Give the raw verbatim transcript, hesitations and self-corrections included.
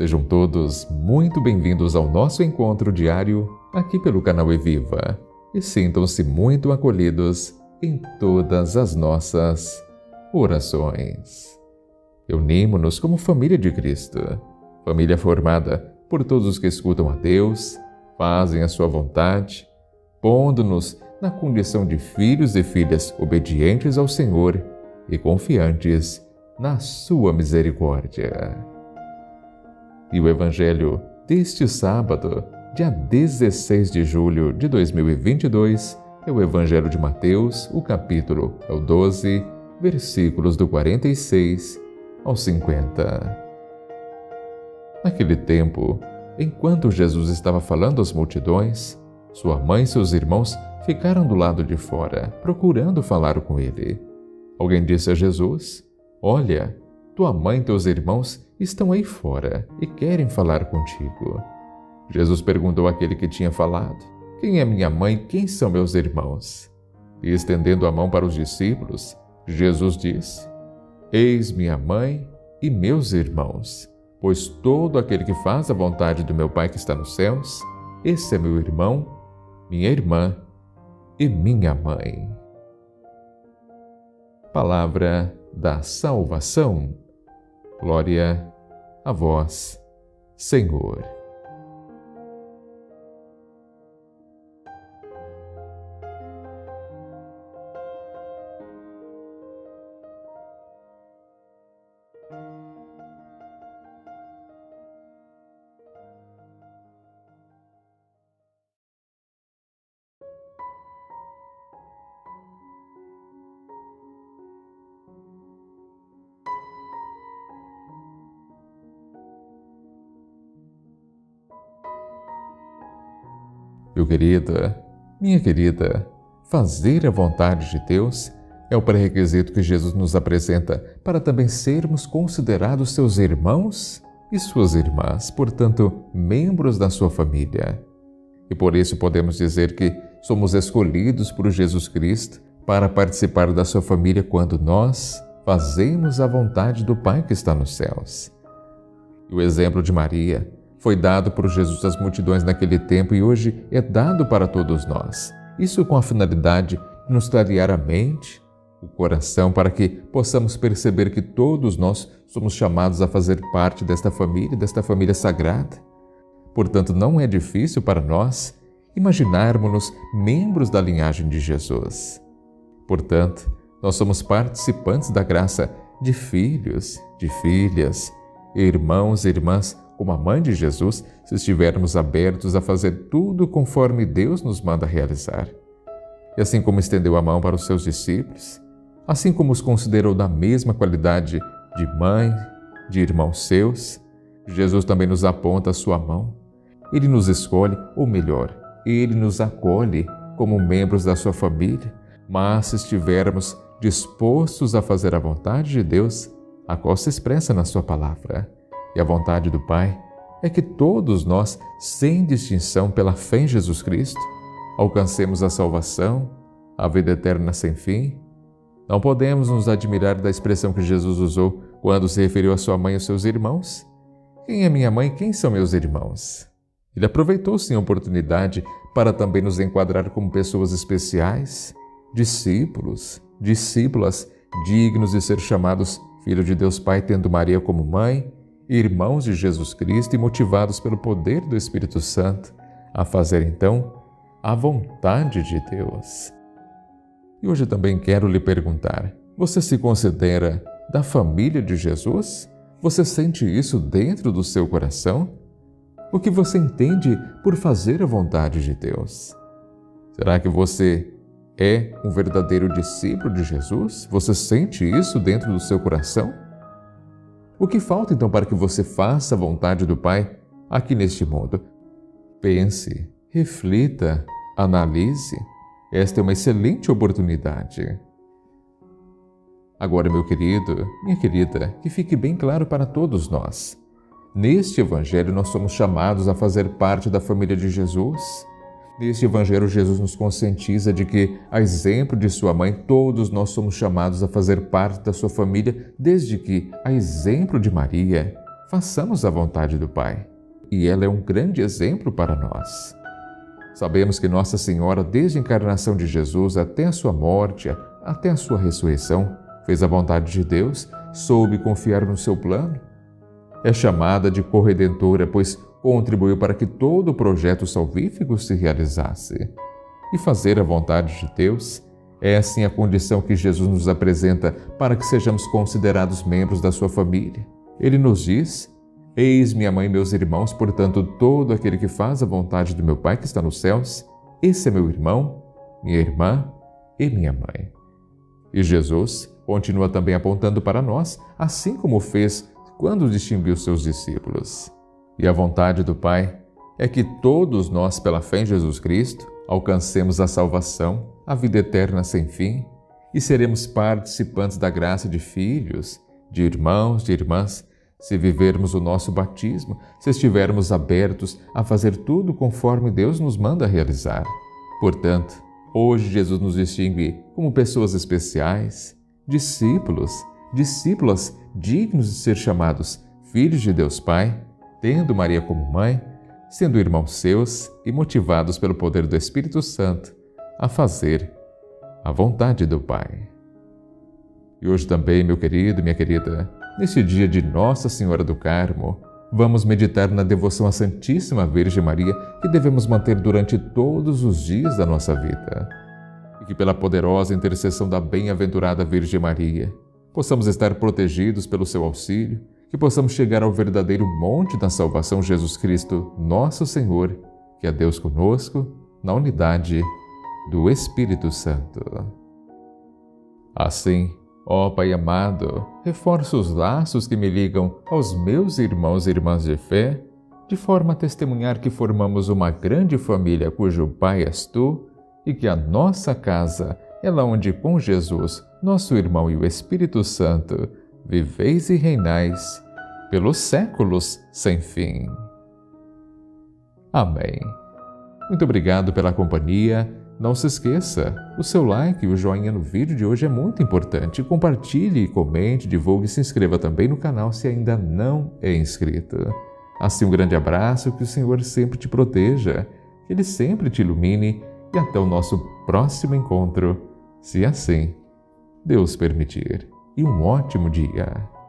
Sejam todos muito bem-vindos ao nosso encontro diário aqui pelo canal Eviva e sintam-se muito acolhidos em todas as nossas orações. Unimos-nos como família de Cristo, família formada por todos os que escutam a Deus, fazem a sua vontade, pondo-nos na condição de filhos e filhas obedientes ao Senhor e confiantes na sua misericórdia. E o Evangelho deste sábado, dia dezesseis de julho de dois mil e vinte e dois, é o Evangelho de Mateus, o capítulo é o doze, versículos do quarenta e seis ao cinquenta. Naquele tempo, enquanto Jesus estava falando às multidões, sua mãe e seus irmãos ficaram do lado de fora, procurando falar com ele. Alguém disse a Jesus: "Olha, tua mãe e teus irmãos estão aí fora e querem falar contigo." Jesus perguntou àquele que tinha falado: "Quem é minha mãe e quem são meus irmãos?" E estendendo a mão para os discípulos, Jesus disse: "Eis minha mãe e meus irmãos, pois todo aquele que faz a vontade do meu Pai que está nos céus, esse é meu irmão, minha irmã e minha mãe." Palavra da salvação. Glória a vós, Senhor. Meu querido, minha querida, fazer a vontade de Deus é o pré-requisito que Jesus nos apresenta para também sermos considerados seus irmãos e suas irmãs, portanto, membros da sua família. E por isso podemos dizer que somos escolhidos por Jesus Cristo para participar da sua família quando nós fazemos a vontade do Pai que está nos céus. E o exemplo de Maria foi dado por Jesus às multidões naquele tempo e hoje é dado para todos nós. Isso com a finalidade de nos clarear a mente, o coração, para que possamos perceber que todos nós somos chamados a fazer parte desta família, desta família sagrada. Portanto, não é difícil para nós imaginarmos-nos membros da linhagem de Jesus. Portanto, nós somos participantes da graça de filhos, de filhas, irmãos e irmãs, como a mãe de Jesus, se estivermos abertos a fazer tudo conforme Deus nos manda realizar. E assim como estendeu a mão para os seus discípulos, assim como os considerou da mesma qualidade de mãe, de irmãos seus, Jesus também nos aponta a sua mão. Ele nos escolhe, ou melhor, Ele nos acolhe como membros da sua família, mas se estivermos dispostos a fazer a vontade de Deus, a qual se expressa na sua palavra. E a vontade do Pai é que todos nós, sem distinção pela fé em Jesus Cristo, alcancemos a salvação, a vida eterna sem fim. Não podemos nos admirar da expressão que Jesus usou quando se referiu à sua mãe e aos seus irmãos. Quem é minha mãe? Quem são meus irmãos? Ele aproveitou, sim, a oportunidade para também nos enquadrar como pessoas especiais, discípulos, discípulas, dignos de ser chamados filhos de Deus Pai, tendo Maria como mãe, irmãos de Jesus Cristo e motivados pelo poder do Espírito Santo a fazer, então, a vontade de Deus. E hoje também quero lhe perguntar: você se considera da família de Jesus? Você sente isso dentro do seu coração? O que você entende por fazer a vontade de Deus? Será que você é um verdadeiro discípulo de Jesus? Você sente isso dentro do seu coração? O que falta, então, para que você faça a vontade do Pai aqui neste mundo? Pense, reflita, analise. Esta é uma excelente oportunidade. Agora, meu querido, minha querida, que fique bem claro para todos nós. Neste Evangelho, nós somos chamados a fazer parte da família de Jesus. Neste Evangelho, Jesus nos conscientiza de que, a exemplo de sua mãe, todos nós somos chamados a fazer parte da sua família, desde que, a exemplo de Maria, façamos a vontade do Pai, e ela é um grande exemplo para nós. Sabemos que Nossa Senhora, desde a encarnação de Jesus até a sua morte, até a sua ressurreição, fez a vontade de Deus, soube confiar no seu plano. É chamada de corredentora, pois contribuiu para que todo o projeto salvífico se realizasse. E fazer a vontade de Deus é, assim, a condição que Jesus nos apresenta para que sejamos considerados membros da sua família. Ele nos diz: eis minha mãe e meus irmãos, portanto, todo aquele que faz a vontade do meu Pai que está nos céus, esse é meu irmão, minha irmã e minha mãe. E Jesus continua também apontando para nós, assim como fez quando distinguiu seus discípulos. E a vontade do Pai é que todos nós, pela fé em Jesus Cristo, alcancemos a salvação, a vida eterna sem fim, e seremos participantes da graça de filhos, de irmãos, de irmãs, se vivermos o nosso batismo, se estivermos abertos a fazer tudo conforme Deus nos manda realizar. Portanto, hoje Jesus nos distingue como pessoas especiais, discípulos, discípulas dignos de ser chamados filhos de Deus Pai, tendo Maria como mãe, sendo irmãos seus e motivados pelo poder do Espírito Santo a fazer a vontade do Pai. E hoje também, meu querido, minha querida, neste dia de Nossa Senhora do Carmo, vamos meditar na devoção à Santíssima Virgem Maria que devemos manter durante todos os dias da nossa vida. E que pela poderosa intercessão da bem-aventurada Virgem Maria, possamos estar protegidos pelo seu auxílio, que possamos chegar ao verdadeiro monte da salvação, Jesus Cristo, nosso Senhor, que é Deus conosco, na unidade do Espírito Santo. Assim, ó Pai amado, reforça os laços que me ligam aos meus irmãos e irmãs de fé, de forma a testemunhar que formamos uma grande família cujo Pai és Tu e que a nossa casa é lá onde com Jesus, nosso irmão e o Espírito Santo, viveis e reinais pelos séculos sem fim. Amém. Muito obrigado pela companhia. Não se esqueça, o seu like e o joinha no vídeo de hoje é muito importante. Compartilhe, comente, divulgue e se inscreva também no canal se ainda não é inscrito. Assim, um grande abraço, que o Senhor sempre te proteja, que Ele sempre te ilumine e até o nosso próximo encontro, se assim Deus permitir. E um ótimo dia!